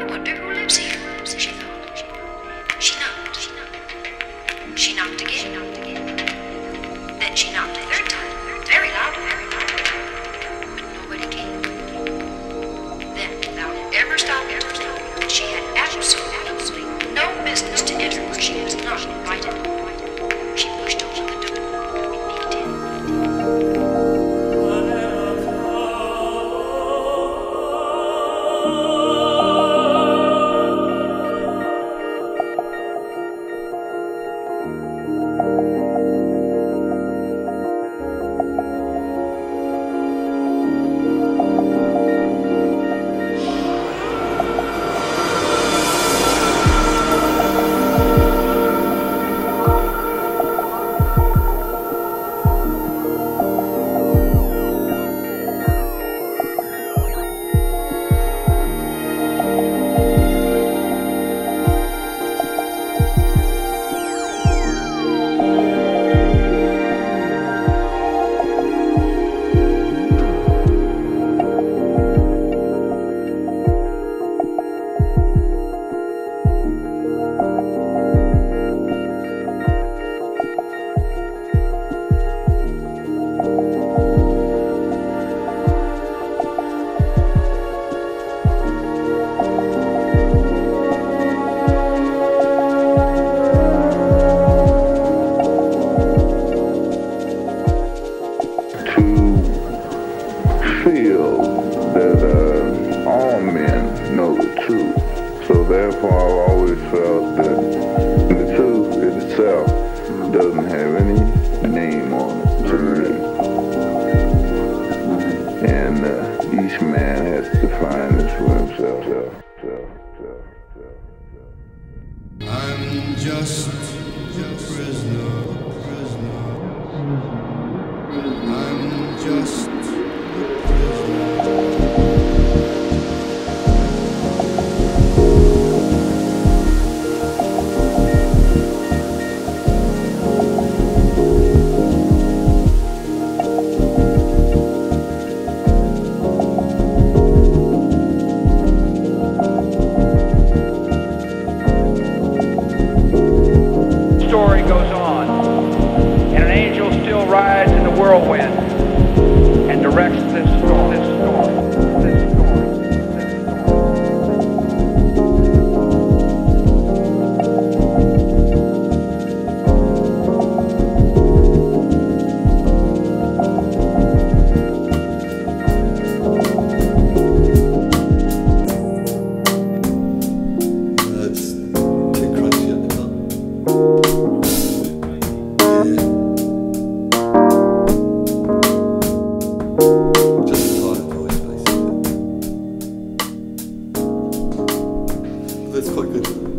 I wonder who lives here, she thought. She knocked again. Then she knocked a third time, very loud, Nobody came. Then, without ever stopping, she had absolutely no business to enter where she was not invited. It's quite good.